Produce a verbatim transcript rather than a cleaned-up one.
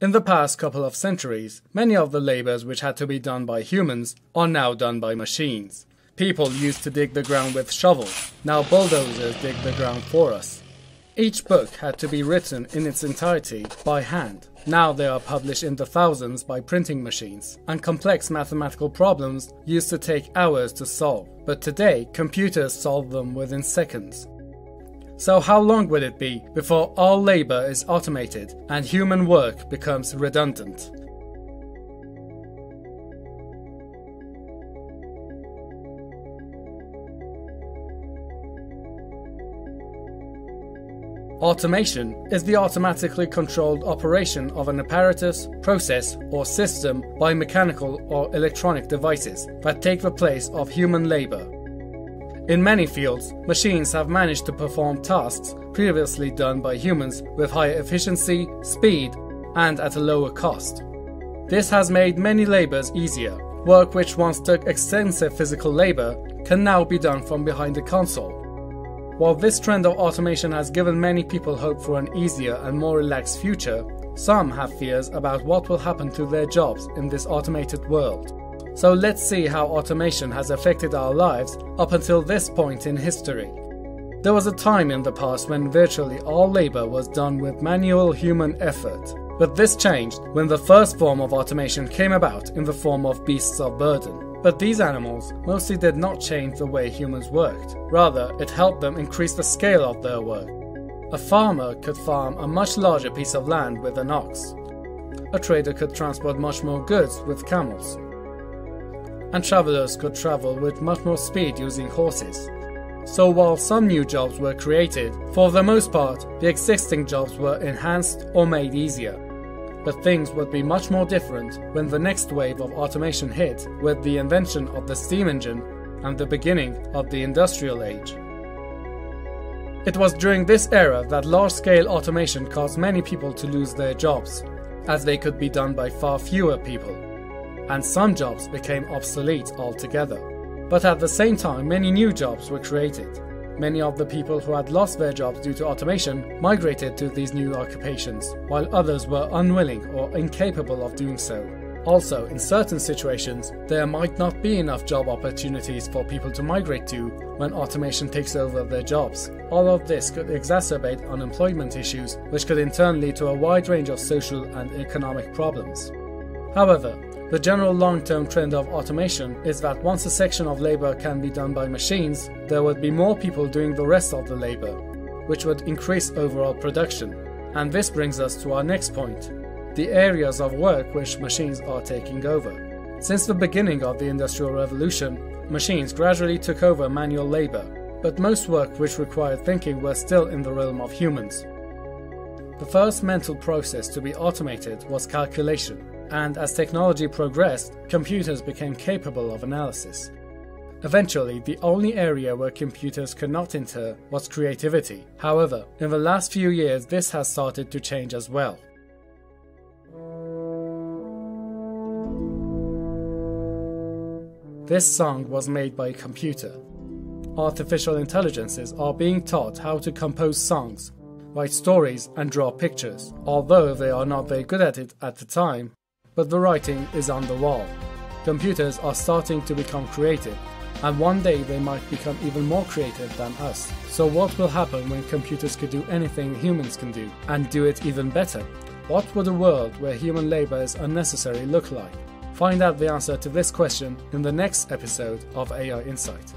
In the past couple of centuries, many of the labors which had to be done by humans are now done by machines. People used to dig the ground with shovels, now bulldozers dig the ground for us. Each book had to be written in its entirety by hand. Now they are published in the thousands by printing machines, and complex mathematical problems used to take hours to solve. But today, computers solve them within seconds. So how long would it be before all labor is automated and human work becomes redundant? Automation is the automatically controlled operation of an apparatus, process, or system by mechanical or electronic devices that take the place of human labor. In many fields, machines have managed to perform tasks previously done by humans with higher efficiency, speed, and at a lower cost. This has made many labors easier. Work which once took extensive physical labor can now be done from behind the console. While this trend of automation has given many people hope for an easier and more relaxed future, some have fears about what will happen to their jobs in this automated world. So let's see how automation has affected our lives up until this point in history. There was a time in the past when virtually all labor was done with manual human effort, but this changed when the first form of automation came about in the form of beasts of burden. But these animals mostly did not change the way humans worked. Rather, it helped them increase the scale of their work. A farmer could farm a much larger piece of land with an ox. A trader could transport much more goods with camels. And travelers could travel with much more speed using horses. So while some new jobs were created, for the most part, the existing jobs were enhanced or made easier. But things would be much more different when the next wave of automation hit with the invention of the steam engine and the beginning of the industrial age. It was during this era that large-scale automation caused many people to lose their jobs, as they could be done by far fewer people, and some jobs became obsolete altogether. But at the same time, many new jobs were created. Many of the people who had lost their jobs due to automation migrated to these new occupations, while others were unwilling or incapable of doing so. Also, in certain situations, there might not be enough job opportunities for people to migrate to when automation takes over their jobs. All of this could exacerbate unemployment issues, which could in turn lead to a wide range of social and economic problems. However, the general long-term trend of automation is that once a section of labor can be done by machines, there would be more people doing the rest of the labor, which would increase overall production. And this brings us to our next point, the areas of work which machines are taking over. Since the beginning of the Industrial Revolution, machines gradually took over manual labor, but most work which required thinking were still in the realm of humans. The first mental process to be automated was calculation. And as technology progressed, computers became capable of analysis. Eventually, the only area where computers could not enter was creativity. However, in the last few years, this has started to change as well. This song was made by a computer. Artificial intelligences are being taught how to compose songs, write stories, and draw pictures, although they are not very good at it at the time. But the writing is on the wall. Computers are starting to become creative, and one day they might become even more creative than us. So what will happen when computers could do anything humans can do, and do it even better? What would a world where human labor is unnecessary look like? Find out the answer to this question in the next episode of A I Insight.